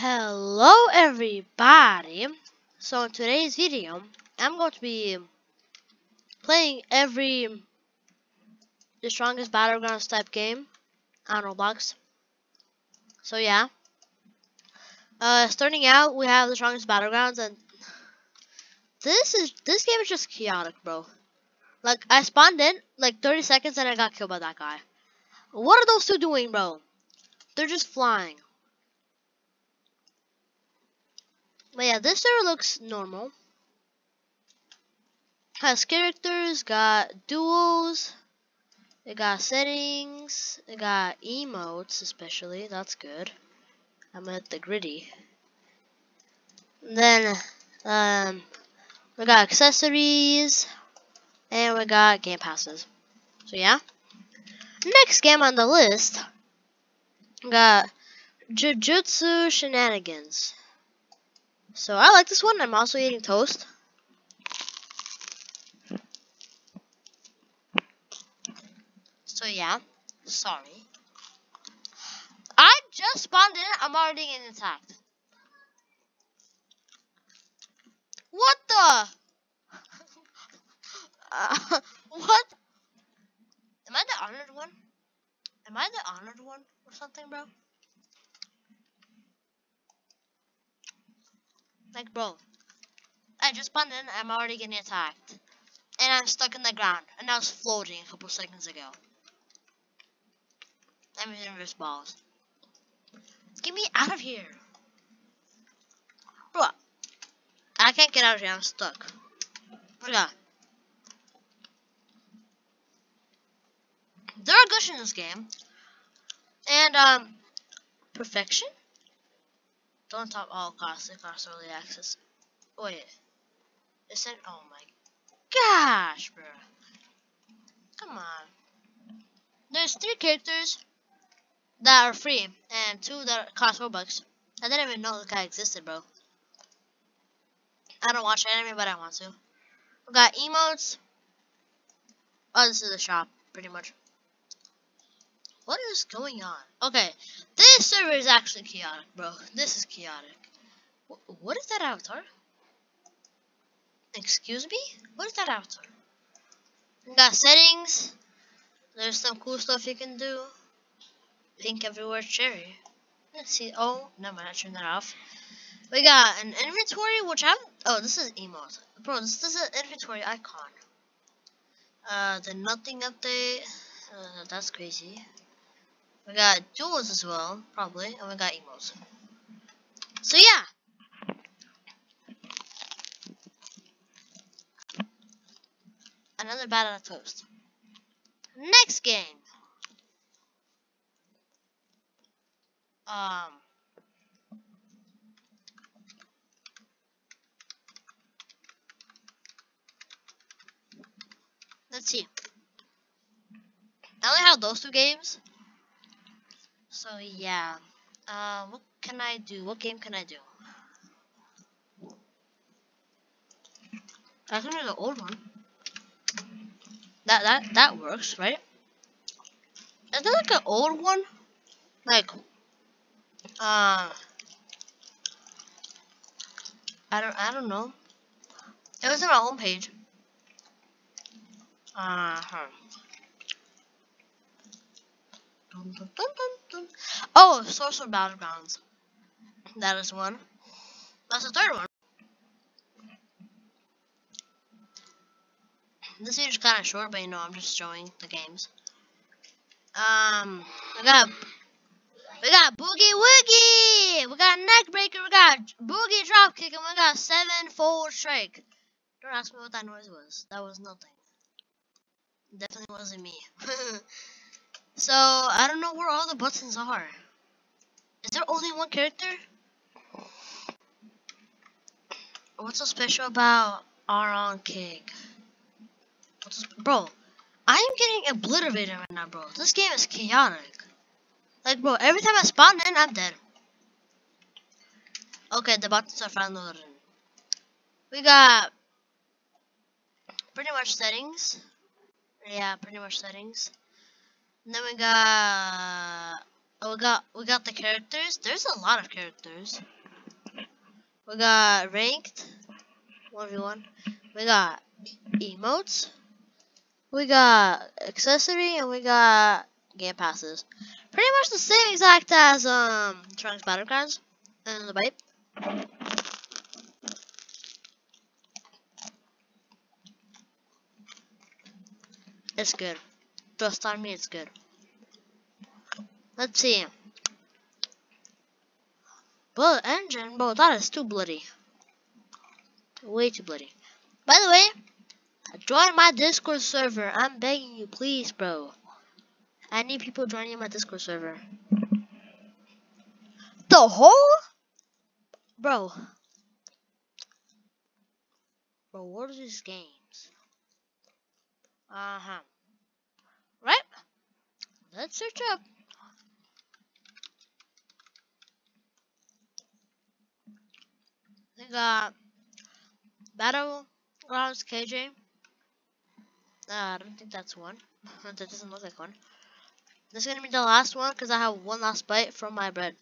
Hello everybody, so in today's video I'm going to be playing every The Strongest Battlegrounds type game on Roblox. So yeah, starting out we have The Strongest Battlegrounds, and this game is just chaotic, bro. Like, I spawned in like 30 seconds and I got killed by that guy. What are those two doing, bro? They're just flying. But yeah, this server looks normal. Has characters, got duels, it got settings, it got emotes especially, that's good. I'm at the gritty. And then we got accessories and we got game passes. So yeah. Next game on the list, we got Jujutsu Shenanigans. So I like this one. I'm also eating toast. So yeah, sorry. I just spawned in. I'm already getting attacked. What the? What? Am I the honored one? Am I the honored one or something, bro? Like, bro, I just spawned in, I'm already getting attacked. And I'm stuck in the ground. And I was floating a couple seconds ago. I'm using wrist balls. Get me out of here. Bro, I can't get out of here, I'm stuck. Look at that. There are glitches in this game. And, perfection? Don't top all costs. It costs early access. Wait, it's an, oh my gosh, bro! Come on. There's 3 characters that are free and 2 that cost Robux. I didn't even know the guy existed, bro. I don't watch anime, but I want to. We got emotes. Oh, this is a shop, pretty much. What is going on? Okay, this server is actually chaotic, bro. This is chaotic. What is that avatar? Excuse me? What is that avatar? We got settings. There's some cool stuff you can do. Pink everywhere, cherry. Let's see. Oh, never mind. I turned that off. We got an inventory, which I'm. Oh, this is emote. Bro, this is an inventory icon. The nothing update. That's crazy. We got duels as well, probably, and we got emotes. So yeah. Another battle of toast. Next game. Let's see. I only have those 2 games. So yeah, what can I do? What game can I do? I can do the old one. That works, right? Is there like an old one? Like, I don't know. It was on my homepage. Dun, dun, dun, dun, dun. Oh, Sorcerer Battlegrounds. That is one. That's the 3rd one. This video is kind of short, but you know, I'm just showing the games. We got Boogie Woogie. We got Neckbreaker. We got Boogie Dropkick, and we got 7-fold Strike. Don't ask me what that noise was. That was nothing. Definitely wasn't me. So, I don't know where all the buttons are. Is there only one character? What's so special about Aron Cake? Bro, I am getting obliterated right now, bro. This game is chaotic. Like, bro, every time I spawn in, I'm dead. Okay, the buttons are finally loaded. We got pretty much settings. Yeah, pretty much settings. And then we got We got the characters. There's a lot of characters. We got ranked 1v1. We got emotes. We got accessory, and we got game passes. Pretty much the same exact as Trunks Battlegrounds and the bite. It's good. Trust on me, it's good. Let's see. Bullet engine? Bro, that is too bloody. Way too bloody. By the way, join my Discord server. I'm begging you, please, bro. I need people joining my Discord server. The whole? Bro. Bro, what are these games? Uh-huh. Right? Let's search up. We got Battlegrounds KJ. I don't think that's one. That doesn't look like one. This is gonna be the last one because I have one last bite from my bread.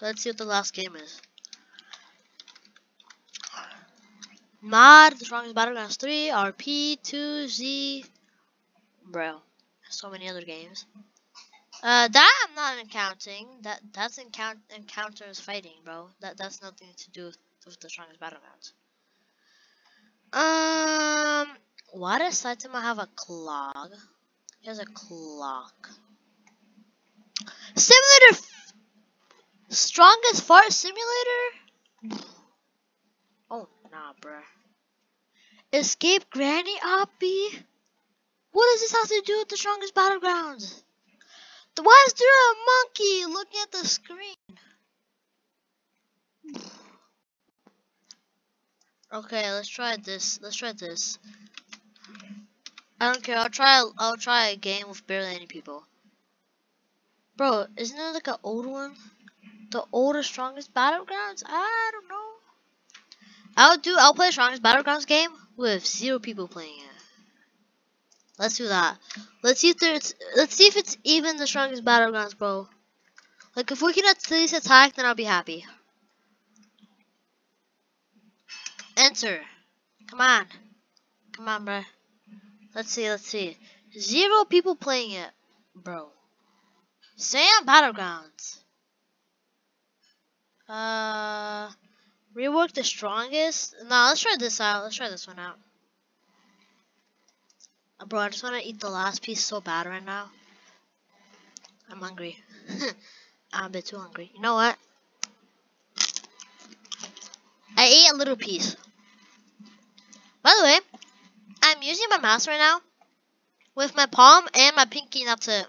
Let's see what the last game is. Mod, The Strongest Battlegrounds 3, RP, 2Z. Bro, so many other games. That I'm not counting. That's encounters fighting, bro. That's nothing to do with The Strongest Battlegrounds. Why does Saitama have a clock? He has a clock. Simulator. Strongest Fart Simulator. Oh, nah, bruh. Escape Granny Oppie? What does this have to do with The Strongest Battlegrounds? Why is there a monkey looking at the screen? Okay, let's try this. Let's try this. I don't care. I'll try a game with barely any people. Bro, isn't there like an old one? The oldest Strongest Battlegrounds? I don't know. I'll play Strongest Battlegrounds game with 0 people playing it. Let's do that. Let's see if it's even The Strongest Battlegrounds, bro. Like, if we can at least attack, then I'll be happy. Enter. Come on. Come on, bro. Let's see. 0 people playing it, bro. Sam Battlegrounds. Rework The Strongest. Nah, let's try this out. Let's try this one out. Bro, I just want to eat the last piece so bad right now. I'm hungry. I'm a bit too hungry. You know what? I ate a little piece. By the way, I'm using my mouse right now with my palm and my pinky, not to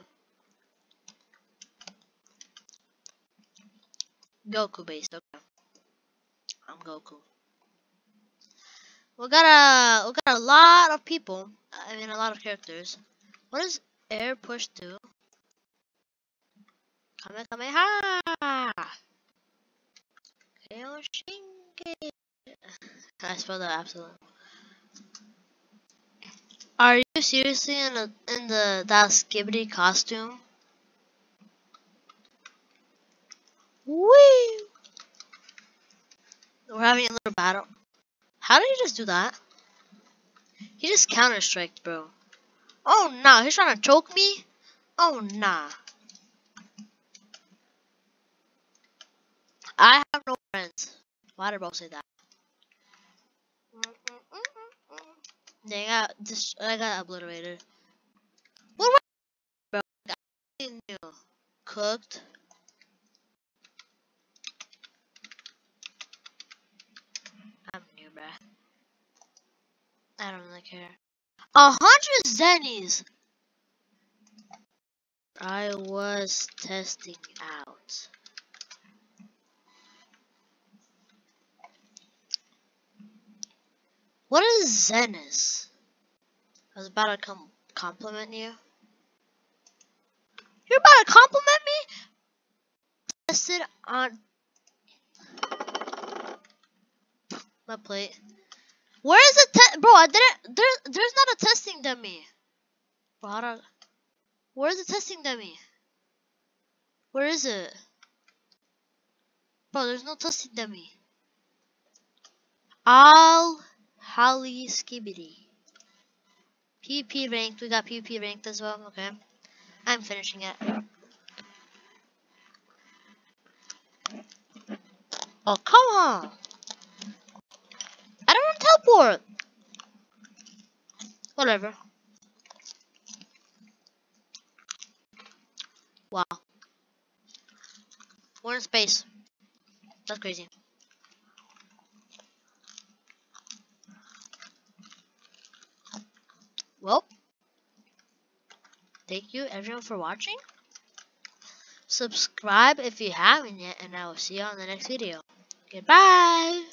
Goku based. Okay. I'm Goku. We got a lot of people. I mean, a lot of characters. What does air push do? Kamehameha! I spelled that absolutely. Are you seriously in that Skibidi costume? Whee! We're having a little battle. How did he just do that? He just counter-striked, bro. Oh, nah. He's trying to choke me? Oh, nah. I have no friends. Why did bro say that? Dang, I got obliterated. What am I doing, bro? I knew. Cooked. I'm new, bro. I don't really care. 100 zennies! I was testing out. What is zennis? I was about to compliment you. You're about to compliment me? Tested on my plate. Where is the test? Bro, there's not a testing dummy. Where's the testing dummy? Where is it? Bro, there's no testing dummy. All Holly Skibidi. PP ranked. We got PP ranked as well. Okay. I'm finishing it. Oh, come on. I don't want to teleport. Whatever. Wow. We're in space. That's crazy. Well, thank you everyone for watching. Subscribe if you haven't yet, and I will see you on the next video. Goodbye!